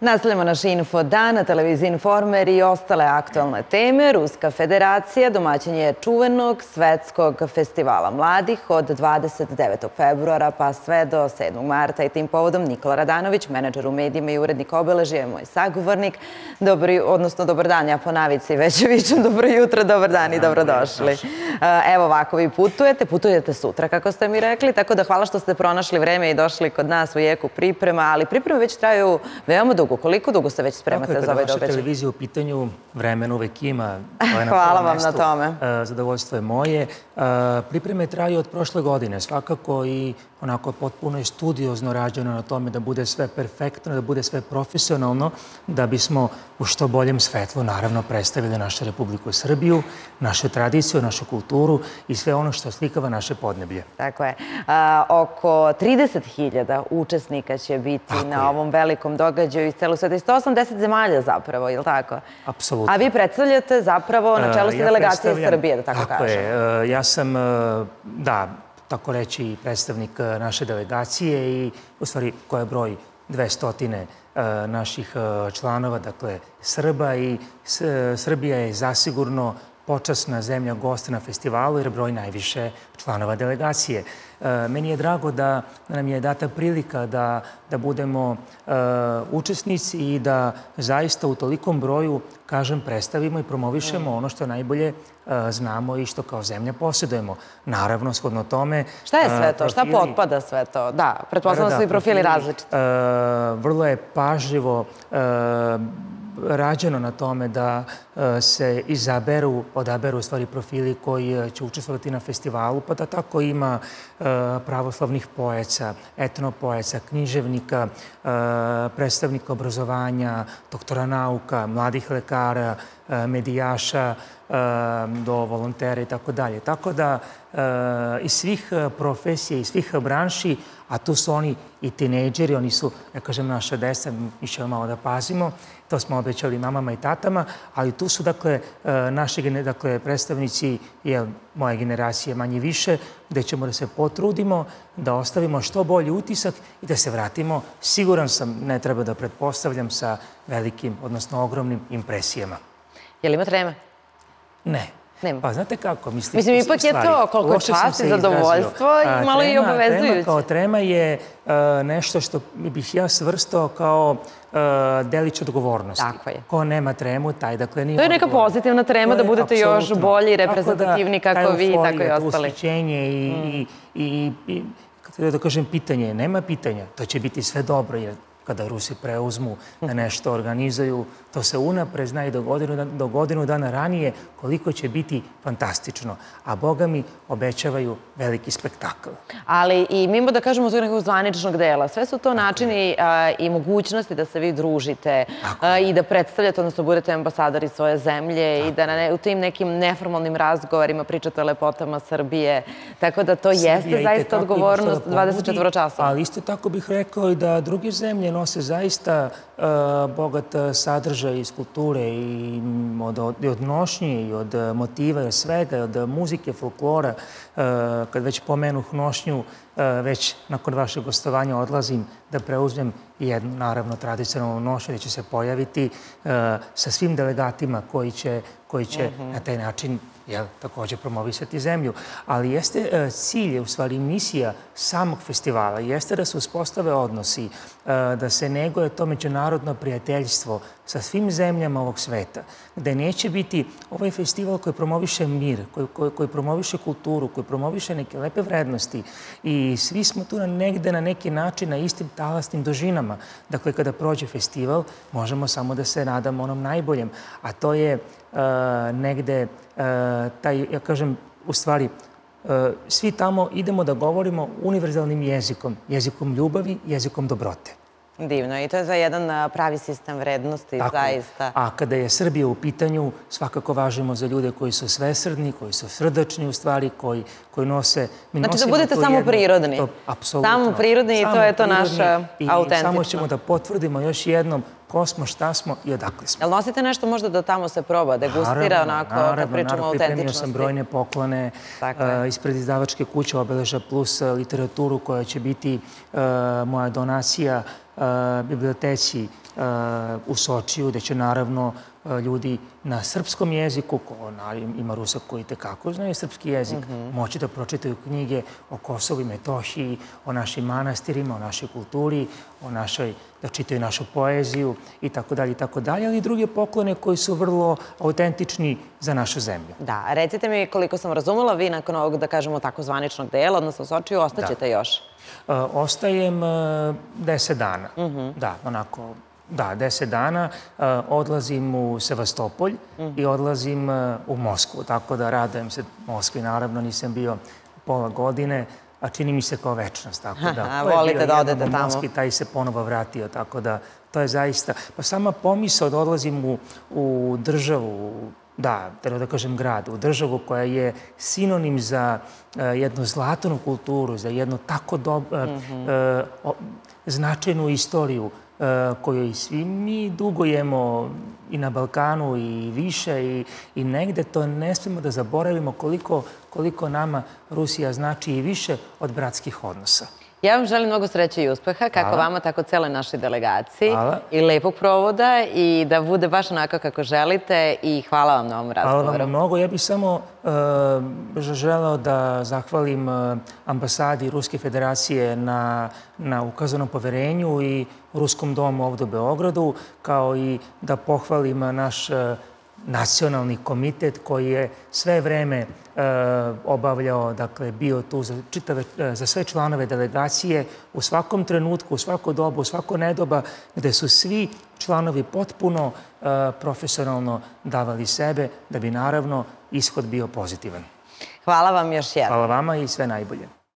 Nastavljamo naš Info dan, televizija Informer i ostale aktualne teme. Ruska federacija domaćin je čuvenog Svetskog festivala mladih od 29. februara pa sve do 7. marta i tim povodom Nikola Radanović, menadžer u medijima i urednik obeležja, je moj sagovornik. Dobar dan, ja po navici već vičem dobro jutro, dobar dan i dobrodošli. Evo ovako, vi putujete sutra kako ste mi rekli, tako da hvala što ste pronašli vreme i došli kod nas u jeku priprema, ali pripreme već traju veoma dugo. Koliko dugo se već spremate za ovaj događaj? Kada vaša televizija u pitanju, vremena uvek ima. Hvala vam na tome. Zadovoljstvo je moje. Pripreme traju od prošle godine. Svakako i onako potpuno je studiozno rađeno na tome da bude sve perfektno, da bude sve profesionalno, da bismo u što boljem svetlu naravno predstavili našu Republiku Srbiju, našu tradiciju, našu kulturu i sve ono što slikava naše podneblje. Tako je. Oko 30.000 učesnika će biti na ovom velikom događaju iz celog sveta. 180 zemalja zapravo, je li tako? Apsolutno. A vi predstavljate zapravo na čelu delegacije Srbije, da tako kažem. Tako je. Ja sam, da, tako reći, predstavnik naše delegacije i, u stvari, koja je broj 200 naših članova, dakle, Srba, i Srbija je zasigurno počasna zemlja gosta na festivalu jer broj najviše članova delegacije. Meni je drago da nam je data prilika da budemo učesnici i da zaista u tolikom broju, kažem, predstavimo i promovišemo ono što najbolje znamo i što kao zemlja posjedujemo. Naravno, shodno tome... Šta je sve to? Šta potpada sve to? Da, pretpostavljamo su i profili različiti. Vrlo je pažljivo rađeno na tome da se odaberu profili koji će učestvovati na festivalu, pa da tako ima pravoslavnih poeca, etnopoeca, književnika, predstavnika obrazovanja, doktora nauka, mladih lekara, medijaša, do volontera i tako dalje. Tako da iz svih profesija, iz svih branši, a tu su oni i tinejdžeri, oni su, ja kažem, naša deca, mi ćemo malo da pazimo, to smo obećali mamama i tatama, ali tu su, dakle, naši predstavnici moje generacije manje više, gde ćemo da se potrudimo, da ostavimo što bolji utisak i da se vratimo, siguran sam, ne treba da pretpostavljam, sa velikim, odnosno ogromnim impresijama. Je li ima treme? Ne. Pa znate kako, mislim, ipak je to koliko je čast i zadovoljstvo i malo i obavezujuće. Trema kao trema je nešto što bih ja svrstao kao delić odgovornosti. Tako je. Ko nema tremu, taj dakle nije odgovoran. To je neka pozitivna trema da budete još bolji, reprezentativni kako vi i tako i ostali. Tako da, taj euforija, usličenje i, da kažem, pitanje. Nema pitanja, to će biti sve dobro jer kada Rusi preuzmu da nešto organizuju, to se unapred zna i do godinu dana ranije koliko će biti fantastično. A Boga mi obećavaju veliki spektakl. Ali i mimo da kažemo svega nekog zvaničnog dela, sve su to načini i mogućnosti da se vi družite i da predstavljate, odnosno budete ambasadori svoje zemlje i da u tim nekim neformalnim razgovarima pričate o lepotama Srbije. Tako da to jeste zaista odgovornost 24 časa. Ali isto tako bih rekao i da druge zemlje nose zaista bogat sadržaj iz kulture i od nošnje i od motiva i od svega, od muzike, folklora. Kad već pomenuh nošnju, već nakon vašeg gostovanja odlazim da preuzmem jednu, naravno, tradicionalnu nošnju gdje će se pojaviti sa svim delegatima koji će na taj način također promovisati zemlju. Ali jeste cilj, u stvari misija samog festivala, jeste da se uspostave odnosi, da se neguje to međunarodno prijateljstvo sa svim zemljama ovog sveta, gde neće biti ovaj festival koji promoviše mir, koji promoviše kulturu, koji promoviše neke lepe vrednosti. I svi smo tu negde na neki način na istim talasnim dužinama. Dakle, kada prođe festival, možemo samo da se nadamo onom najboljem. A to je negde, taj, ja kažem, u stvari, svi tamo idemo da govorimo univerzalnim jezikom, jezikom ljubavi, jezikom dobrote. Divno, i to je za jedan pravi sistem vrednosti, zaista. A kada je Srbija u pitanju, svakako važimo za ljude koji su svesrdni, koji su srdačni u stvari, koji nose... Znači da budete samo prirodni. Apsolutno. Samo prirodni i to je to naša autentičnost. I samo ćemo da potvrdimo još jednom ko smo, šta smo i odakle smo. Jel nosite nešto možda da tamo se proba, degustira onako, da pričamo o autentičnosti? Naravno, pripremio sam brojne poklone ispred izdavačke kuće obeleža plus literaturu koja će biti moja donacija biblioteci u Sočiju, gde će naravno ljudi na srpskom jeziku, ima Rusa koji tekako znaju srpski jezik, moći da pročitaju knjige o Kosovu i Metohiji, o našim manastirima, o našoj kulturi, da čitaju našu poeziju itd. Ali i druge poklone koji su vrlo autentični za našu zemlju. Da, recite mi koliko sam razumela, vi nakon ovog, da kažemo, tako zvaničnog dela, odnosno u Sočiju, ostaćete još? Ostajem 10 dana. Da, onako... Da, 10 dana. Odlazim u Sevastopolj i odlazim u Moskvu. Tako da radujem se Moskvi. Naravno, nisam bio pola godine, a čini mi se kao večnost. Volite da odete tamo. Moskvi, taj se ponovo vratio. Tako da, to je zaista... Pa sama pomisao da odlazim u državu, da kažem grad, u državu koja je sinonim za jednu zlatnu kulturu, za jednu tako značajnu istoriju, kojoj svi mi dugujemo i na Balkanu i više i negde, to ne smemo da zaboravimo koliko nama Rusija znači i više od bratskih odnosa. Ja vam želim mnogo sreće i uspeha, kako vama, tako celoj našoj delegaciji. I lepog provoda i da bude baš onako kako želite i hvala vam na ovom razgovoru. Hvala vam mnogo. Ja bih samo želeo da zahvalim ambasadi Ruske federacije na ukazanom poverenju i Ruskom domu ovde u Beogradu, kao i da pohvalim naš nacionalni komitet koji je sve vreme obavljao, dakle, bio tu za sve članove delegacije u svakom trenutku, u svako dobu, u svako nedoba, gde su svi članovi potpuno profesionalno davali sebe da bi, naravno, ishod bio pozitivan. Hvala vam još jednom. Hvala vama i sve najbolje.